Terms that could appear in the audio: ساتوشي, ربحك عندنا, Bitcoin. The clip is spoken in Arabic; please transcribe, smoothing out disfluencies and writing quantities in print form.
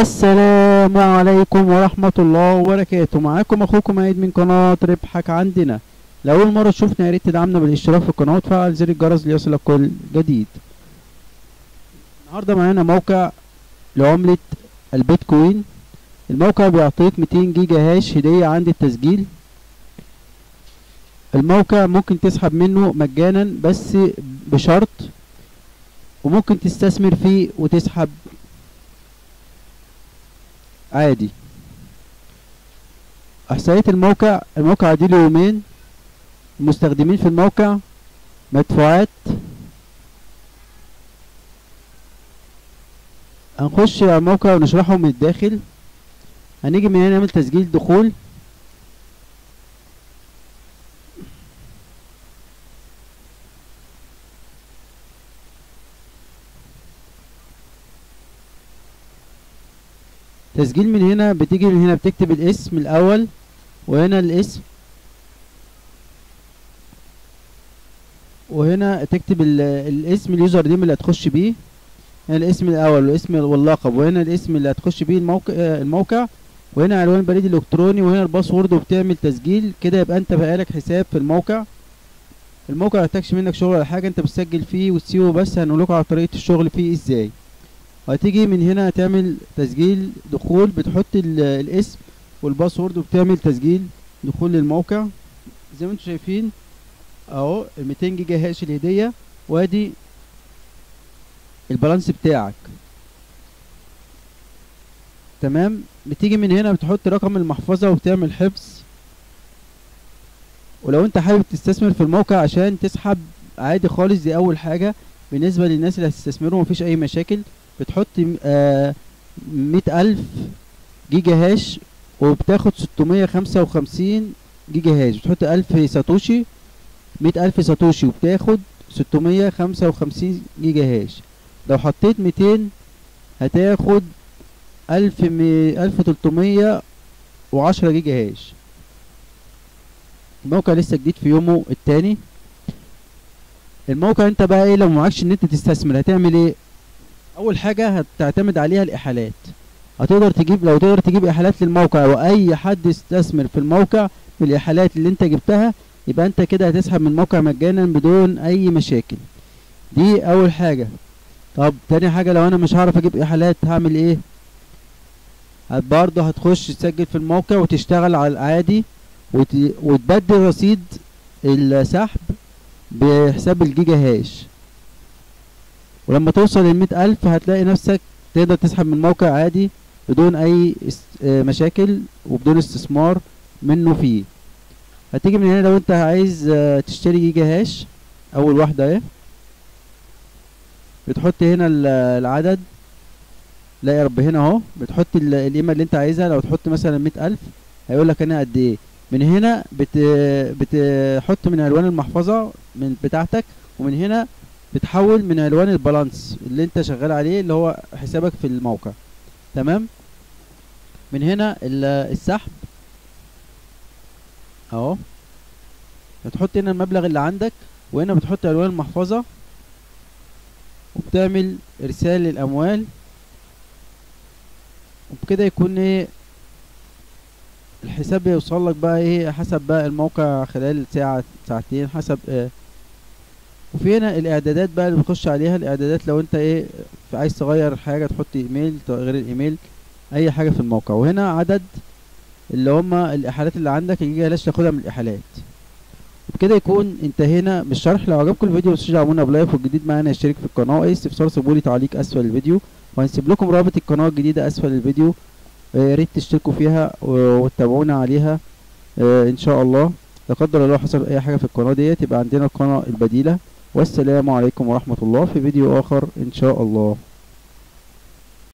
السلام عليكم ورحمة الله وبركاته. معاكم اخوكم عيد من قناة ربحك عندنا. لو اول مرة تشوفنا يا ريت تدعمنا بالاشتراك في القناة وتفعل زر الجرس ليصلك كل جديد. النهاردة معانا موقع لعملة البيتكوين. الموقع بيعطيك 200 جيجا هاش هدية عند التسجيل. الموقع ممكن تسحب منه مجانا بس بشرط، وممكن تستثمر فيه وتسحب عادي. احصائية الموقع عادي له يومين. المستخدمين في الموقع، مدفوعات. هنخش على الموقع ونشرحه من الداخل. هنيجي من هنا نعمل تسجيل دخول. تسجيل من هنا، بتيجي من هنا بتكتب الاسم الاول، وهنا الاسم، وهنا تكتب الاسم اليوزر نيم اللي هتخش بيه. هنا الاسم الاول والاسم واللقب، وهنا الاسم اللي هتخش بيه الموقع، وهنا عنوان بريد الكتروني، وهنا الباسورد، وبتعمل تسجيل. كده يبقى انت بقالك حساب في الموقع. الموقع ميحتاجش منك شغل ولا حاجه، انت بتسجل فيه وتسيبه، بس هنقولك على طريقه الشغل فيه ازاي. هتيجي من هنا هتعمل تسجيل دخول، بتحط الاسم والباسورد وبتعمل تسجيل دخول للموقع. زي ما انتم شايفين اهو 200 جيجا هاش الهديه، وادي البالانس بتاعك. تمام. بتيجي من هنا بتحط رقم المحفظه وبتعمل حفظ. ولو انت حابب تستثمر في الموقع عشان تسحب عادي خالص، دي اول حاجه بالنسبه للناس اللي هتستثمروا مفيش اي مشاكل. بتحط 100,000 جيجا هاش وبتاخد 655 جيجا هاش. بتحط 1000 ساتوشي، 100,000 ساتوشي وبتاخد 655 جيجا هاش. لو حطيت 200 هتاخد 1310 جيجا هاش. الموقع لسه جديد في يومه التاني. الموقع انت بقى ايه لو معكش ان انت تستثمر هتعمل ايه؟ اول حاجه هتعتمد عليها الاحالات. هتقدر تجيب، لو تقدر تجيب احالات للموقع، واي حد استثمر في الموقع بالاحالات اللي انت جبتها، يبقى انت كده هتسحب من الموقع مجانا بدون اي مشاكل. دي اول حاجه. طب تاني حاجه، لو انا مش هعرف اجيب احالات هعمل ايه؟ برضه هتخش تسجل في الموقع وتشتغل على العادي، وتبدل رصيد السحب بحساب الجيجا هاش. ولما توصل ل100,000 هتلاقي نفسك تقدر تسحب من الموقع عادي بدون اي مشاكل وبدون استثمار منه فيه. هتيجي من هنا لو انت عايز تشتري جيجا هاش، اول واحدة اهي، بتحط هنا العدد. لا يا رب، هنا اهو بتحط القيمة اللي انت عايزها. لو تحط مثلا 100,000 هيقولك انا قد ايه. من هنا بتحط من الوان المحفظة من بتاعتك، ومن هنا بتحول من الوان البالانس اللي انت شغال عليه اللي هو حسابك في الموقع. تمام. من هنا السحب اهو، هتحط هنا المبلغ اللي عندك، وهنا بتحط الوان المحفظة، وبتعمل ارسال للاموال. وبكده يكون ايه الحساب يوصل لك بقى ايه حسب بقى الموقع خلال ساعة ساعتين حسب ايه. وفي هنا الاعدادات بقى اللي بتخش عليها. الاعدادات لو انت ايه عايز تغير حاجه، تحط ايميل غير الايميل، اي حاجه في الموقع. وهنا عدد اللي هما الاحالات اللي عندك، الجيجا هاش تاخدها من الاحالات. وبكده يكون انتهينا بالشرح. لو عجبكم الفيديو متنسوش تعملونا بلايك، والجديد معانا اشترك في القناه. اي استفسار سيبولي تعليق اسفل الفيديو، وهنسيب لكم رابط القناه الجديده اسفل الفيديو. يا ريت تشتركوا فيها وتتابعونا عليها ان شاء الله. لا قدر الله حصل اي حاجه في القناه ديت، يبقى عندنا القناه البديله. والسلام عليكم ورحمة الله، في فيديو آخر إن شاء الله.